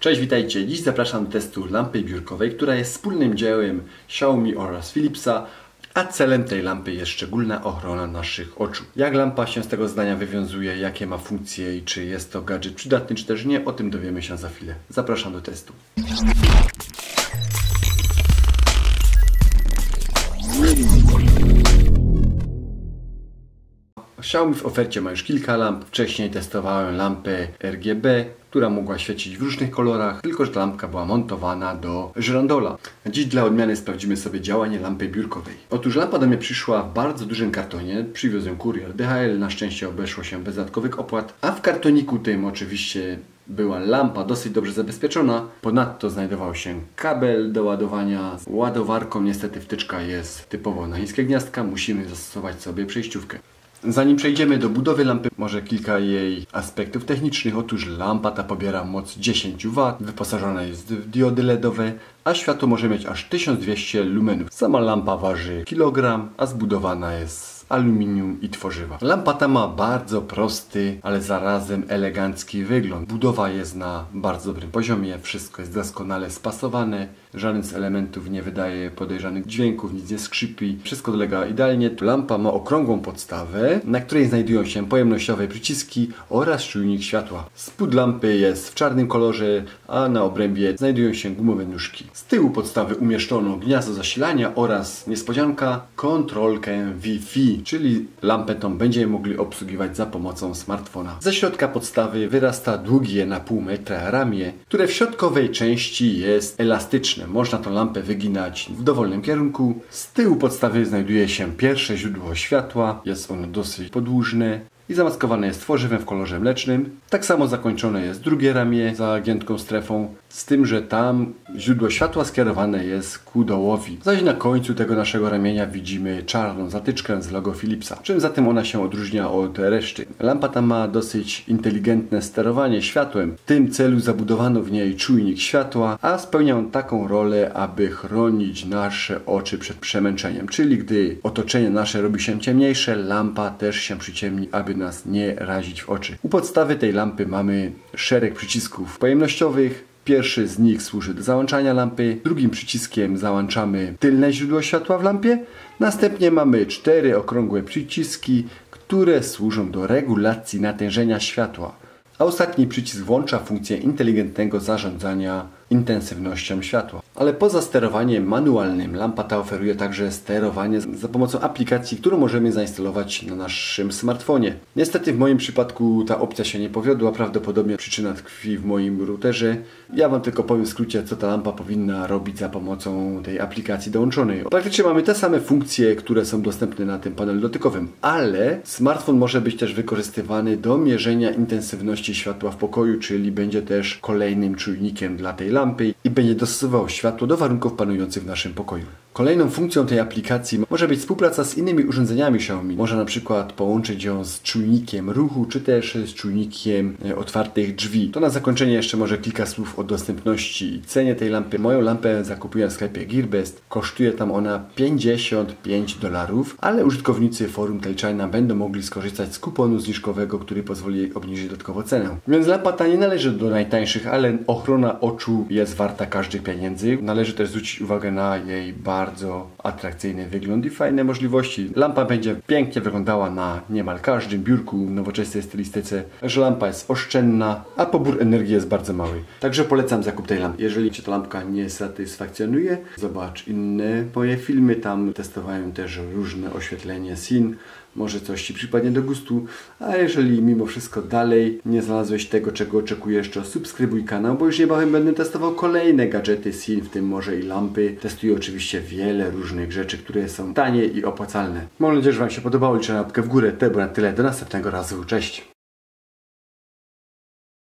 Cześć, witajcie. Dziś zapraszam do testu lampy biurkowej, która jest wspólnym dziełem Xiaomi oraz Philipsa, a celem tej lampy jest szczególna ochrona naszych oczu. Jak lampa się z tego zdania wywiązuje, jakie ma funkcje i czy jest to gadżet przydatny, czy też nie, o tym dowiemy się za chwilę. Zapraszam do testu. Xiaomi w ofercie ma już kilka lamp. Wcześniej testowałem lampę RGB, która mogła świecić w różnych kolorach, tylko że ta lampka była montowana do żyrandola. Dziś dla odmiany sprawdzimy sobie działanie lampy biurkowej. Otóż lampa do mnie przyszła w bardzo dużym kartonie, przywiózł ją kurier DHL, na szczęście obeszło się bez dodatkowych opłat, a w kartoniku tym oczywiście była lampa dosyć dobrze zabezpieczona, ponadto znajdował się kabel do ładowania z ładowarką, niestety wtyczka jest typowo na chińskie gniazdka, musimy zastosować sobie przejściówkę. Zanim przejdziemy do budowy lampy, może kilka jej aspektów technicznych. Otóż lampa ta pobiera moc 10 W, wyposażona jest w diody LEDowe, a światło może mieć aż 1200 lumenów. Sama lampa waży kilogram, a zbudowana jest z aluminium i tworzywa. Lampa ta ma bardzo prosty, ale zarazem elegancki wygląd. Budowa jest na bardzo dobrym poziomie, wszystko jest doskonale spasowane, żaden z elementów nie wydaje podejrzanych dźwięków, nic nie skrzypi, wszystko dolega idealnie. Lampa ma okrągłą podstawę, na której znajdują się pojemnościowe przyciski oraz czujnik światła. Spód lampy jest w czarnym kolorze, a na obrębie znajdują się gumowe nóżki. Z tyłu podstawy umieszczono gniazdo zasilania oraz, niespodzianka, kontrolkę Wi-Fi, czyli lampę tą będziemy mogli obsługiwać za pomocą smartfona. Ze środka podstawy wyrasta długie na pół metra ramię, które w środkowej części jest elastyczne. Można tą lampę wyginać w dowolnym kierunku. Z tyłu podstawy znajduje się pierwsze źródło światła, jest ono dosyć podłużne i zamaskowane jest tworzywem w kolorze mlecznym. Tak samo zakończone jest drugie ramię za giętką strefą, z tym że tam źródło światła skierowane jest ku dołowi. Zaś na końcu tego naszego ramienia widzimy czarną zatyczkę z logo Philipsa. Czym zatem ona się odróżnia od reszty? Lampa ta ma dosyć inteligentne sterowanie światłem. W tym celu zabudowano w niej czujnik światła, a spełnia on taką rolę, aby chronić nasze oczy przed przemęczeniem. Czyli gdy otoczenie nasze robi się ciemniejsze, lampa też się przyciemni, aby nas nie razić w oczy. U podstawy tej lampy mamy szereg przycisków pojemnościowych. Pierwszy z nich służy do załączania lampy, drugim przyciskiem załączamy tylne źródło światła w lampie, następnie mamy 4 okrągłe przyciski, które służą do regulacji natężenia światła, a ostatni przycisk włącza funkcję inteligentnego zarządzania intensywnością światła. Ale poza sterowaniem manualnym lampa ta oferuje także sterowanie za pomocą aplikacji, którą możemy zainstalować na naszym smartfonie. Niestety w moim przypadku ta opcja się nie powiodła, prawdopodobnie przyczyna tkwi w moim routerze. Ja Wam tylko powiem w skrócie, co ta lampa powinna robić za pomocą tej aplikacji dołączonej. Praktycznie mamy te same funkcje, które są dostępne na tym panelu dotykowym, ale smartfon może być też wykorzystywany do mierzenia intensywności światła w pokoju, czyli będzie też kolejnym czujnikiem dla tej lampy i będzie dostosował światło do warunków panujących w naszym pokoju. Kolejną funkcją tej aplikacji może być współpraca z innymi urządzeniami Xiaomi. Można na przykład połączyć ją z czujnikiem ruchu, czy też z czujnikiem otwartych drzwi. To na zakończenie jeszcze może kilka słów o dostępności i cenie tej lampy. Moją lampę zakupiłem w sklepie Gearbest. Kosztuje tam ona $55, ale użytkownicy forum TelChina będą mogli skorzystać z kuponu zniżkowego, który pozwoli obniżyć dodatkowo cenę. Więc lampa ta nie należy do najtańszych, ale ochrona oczu jest warta każdych pieniędzy. Należy też zwrócić uwagę na jej bardzo atrakcyjny wygląd i fajne możliwości. Lampa będzie pięknie wyglądała na niemal każdym biurku w nowoczesnej stylistyce, że lampa jest oszczędna, a pobór energii jest bardzo mały. Także polecam zakup tej lampy. Jeżeli Cię ta lampka nie satysfakcjonuje, zobacz inne moje filmy, tam testowałem też różne oświetlenie scene. Może coś Ci przypadnie do gustu, a jeżeli mimo wszystko dalej nie znalazłeś tego, czego oczekujesz, to subskrybuj kanał, bo już niebawem będę testował kolejne gadżety SIN, w tym może i lampy. Testuję oczywiście wiele różnych rzeczy, które są tanie i opłacalne. Mam nadzieję, że Wam się podobało, liczę na łapkę w górę, to było na tyle, do następnego razu, cześć!